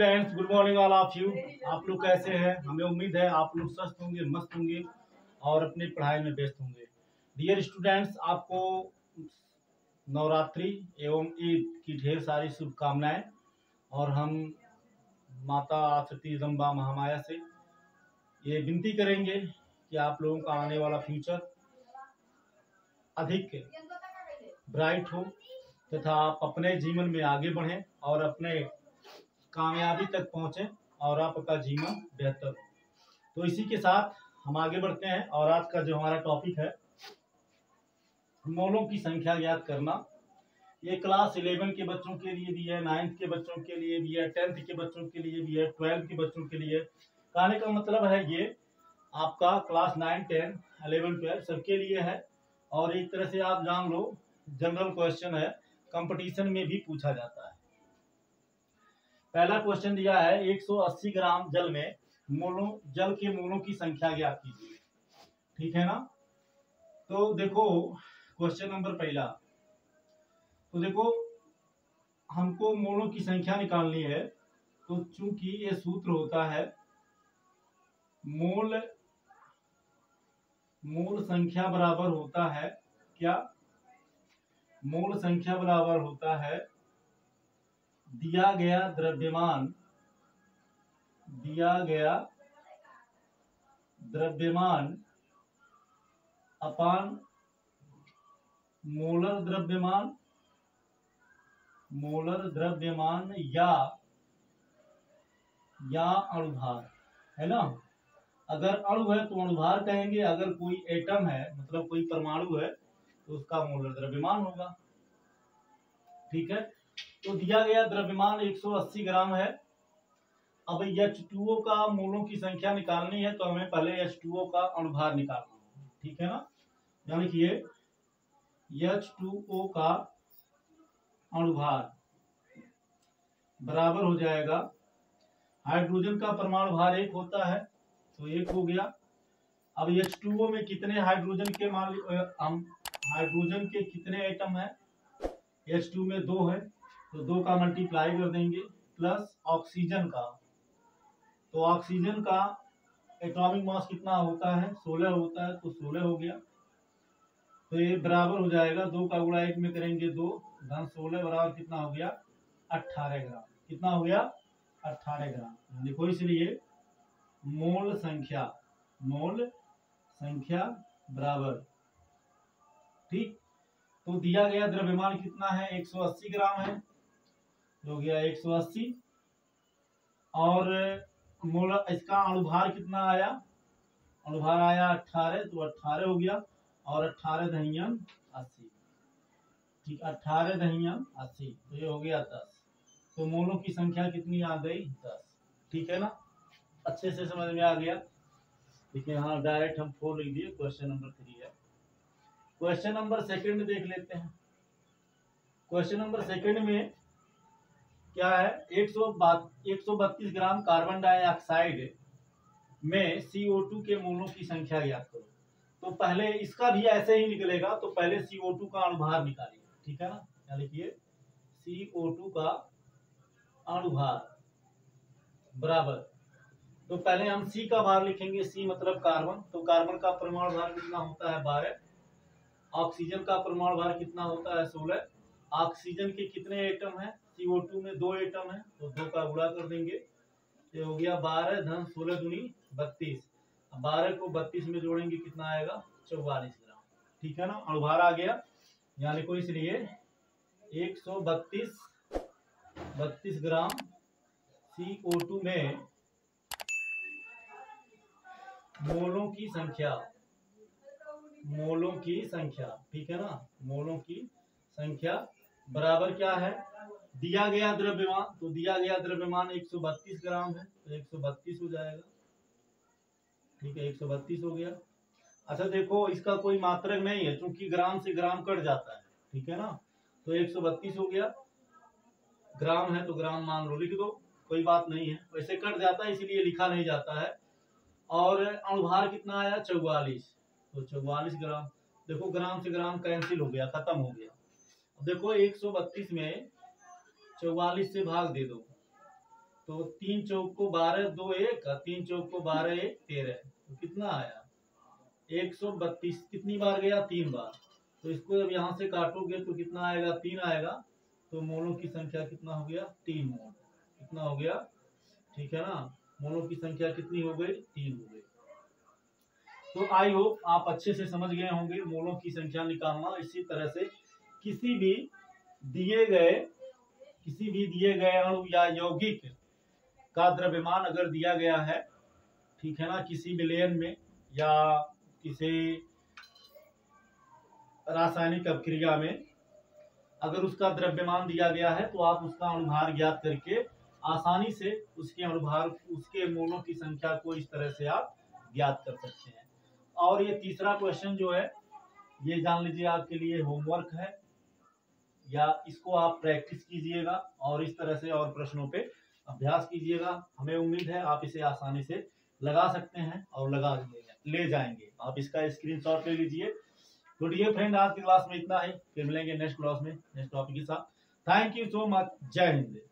Students, good morning all of you. आप लोग कैसे हैं? हमें उम्मीद है आप लोग स्वस्थ होंगे, मस्त होंगे और अपनी पढ़ाई में व्यस्त होंगे। डियर स्टूडेंट्स, आपको नवरात्रि एवं ईद की ढेर सारी शुभकामनाएं। और हम माता सती जगदम्बा महामाया से ये विनती करेंगे कि आप लोगों का आने वाला फ्यूचर अधिक ब्राइट हो तथा आप अपने जीवन में आगे बढ़ें और अपने कामयाबी तक पहुँचें और आपका जीवन बेहतर हो। तो इसी के साथ हम आगे बढ़ते हैं और आज का जो हमारा टॉपिक है, मोलों की संख्या ज्ञात करना। ये क्लास 11 के बच्चों के लिए भी है, 9th के बच्चों के लिए भी है, 10th के बच्चों के लिए भी है, 12th के बच्चों के लिए। कहने का मतलब है ये आपका क्लास 9, 10, 11, 12 सबके लिए है। और एक तरह से आप जान लो जनरल क्वेश्चन है, कंपटीशन में भी पूछा जाता है। पहला क्वेश्चन दिया है 180 ग्राम जल में जल के मोलों की संख्या ज्ञात कीजिए। ठीक है ना? तो देखो क्वेश्चन नंबर पहला, तो देखो हमको मोलों की संख्या निकालनी है। तो चूंकि ये सूत्र होता है मोल संख्या बराबर होता है क्या? मोल संख्या बराबर होता है दिया गया द्रव्यमान अपान मोलर द्रव्यमान या अणुभार, है ना। अगर अणु है तो अणुभार कहेंगे, अगर कोई एटम है मतलब कोई परमाणु है तो उसका मोलर द्रव्यमान होगा। ठीक है, तो दिया गया द्रव्यमान 180 ग्राम है। अब H2O का मोलों की संख्या निकालनी है तो हमें पहले H2O का अणुभार निकालना है। ठीक है ना, यानी कि ये H2O का अणुभार बराबर हो जाएगा, हाइड्रोजन का परमाणु भार 1 होता है तो 1 हो गया। अब H2O में कितने हाइड्रोजन के हाइड्रोजन के कितने आइटम है? H2 में 2 है तो 2 का मल्टीप्लाई कर देंगे प्लस ऑक्सीजन का। तो ऑक्सीजन का एटॉमिक मास कितना होता है? 16 होता है तो 16 हो गया। तो ये बराबर हो जाएगा 2 का गुणा 1 में करेंगे 2 धन 16 बराबर कितना हो गया? 18 ग्राम। कितना हो गया? 18 ग्राम। देखो, इसलिए मोल संख्या बराबर। ठीक, तो दिया गया द्रव्यमान कितना है? 180 ग्राम है, हो गया 180। और मोल इसका अणुभार कितना आया? अणुभार आया 18 तो 18 हो गया। और 18 दहियन 80, ठीक, 18 दहियन 80 तो ये हो गया 10। तो मोलों की संख्या कितनी आ गई? 10। ठीक है ना, अच्छे से समझ में आ गया। देखिए यहाँ डायरेक्ट हम 4 लिख दिए, क्वेश्चन नंबर 3 है। क्वेश्चन नंबर 2 देख लेते हैं। क्वेश्चन नंबर 2 में क्या है? 132 ग्राम कार्बन डाइऑक्साइड में CO2 के मोलों की संख्या ज्ञात करो। तो पहले इसका भी ऐसे ही निकलेगा, तो पहले CO2 का अणुभार निकालिए। ठीक है ना, क्या लिखिए? CO2 का अणुभार बराबर। तो पहले हम C का भार लिखेंगे, C मतलब कार्बन। तो कार्बन का परमाणु भार कितना होता है? 12। ऑक्सीजन का परमाणु भार कितना होता है? 16। ऑक्सीजन के कितने एटम हैं? CO2 में 2 एटम हैं तो 2 का गुणा कर देंगे, ये हो गया 12 धन 16 दूनी 32। 12 को 32 में जोड़ेंगे कितना आएगा? 44 ग्राम। ठीक है ना, अणुभार आ गया। यानी को इसलिए 132 ग्राम CO2 में मोलों की संख्या, ठीक है ना, मोलों की संख्या बराबर क्या है? दिया गया द्रव्यमान, तो दिया गया द्रव्यमान 132 ग्राम है तो 132 हो जाएगा। ठीक है, 132 हो गया। अच्छा देखो, इसका कोई मात्रक नहीं है क्योंकि ग्राम से ग्राम कट जाता है। ठीक है ना, तो 132 हो गया। ग्राम है तो ग्राम मान लो, लिख दो, कोई बात नहीं है, वैसे कट जाता है इसलिए लिखा नहीं जाता है। और अणुभार कितना आया? 44, तो 44 ग्राम। देखो ग्राम से ग्राम कैंसिल हो गया, खत्म हो गया। अब देखो 132 में 44 से भाग दे दो तो 3 चौक को 12, 2 1, 3 चौक को 12 1 13, तो कितना आया 132। कितनी बार गया 3 बार, तो इसको जब यहाँ से काटोगे तो कितना आएगा 3 आएगा। तो मोलों की संख्या कितना हो गया 3 मोल, कितना हो गया, ठीक है ना। मोलों की संख्या कितनी हो गई 3 हो गई। तो आई होप आप अच्छे से समझ गए होंगे मोलों की संख्या निकालना। इसी तरह से किसी भी दिए गए अणु या यौगिक का द्रव्यमान अगर दिया गया है, ठीक है ना, किसी विलयन में या किसी रासायनिक अभिक्रिया में अगर उसका द्रव्यमान दिया गया है, तो आप उसका अनुभार ज्ञात करके आसानी से उसके अनुभार, उसके मोलों की संख्या को इस तरह से आप ज्ञात कर सकते हैं। और ये तीसरा क्वेश्चन जो है ये जान लीजिए आपके लिए होमवर्क है, या इसको आप प्रैक्टिस कीजिएगा और इस तरह से और प्रश्नों पे अभ्यास कीजिएगा। हमें उम्मीद है आप इसे आसानी से लगा सकते हैं और लगा ले जाएंगे। आप इसका स्क्रीनशॉट ले लीजिए। तो डियर फ्रेंड, आज की क्लास में इतना ही, फिर मिलेंगे नेक्स्ट क्लास में नेक्स्ट टॉपिक के साथ। थैंक यू सो मच, जय हिंद।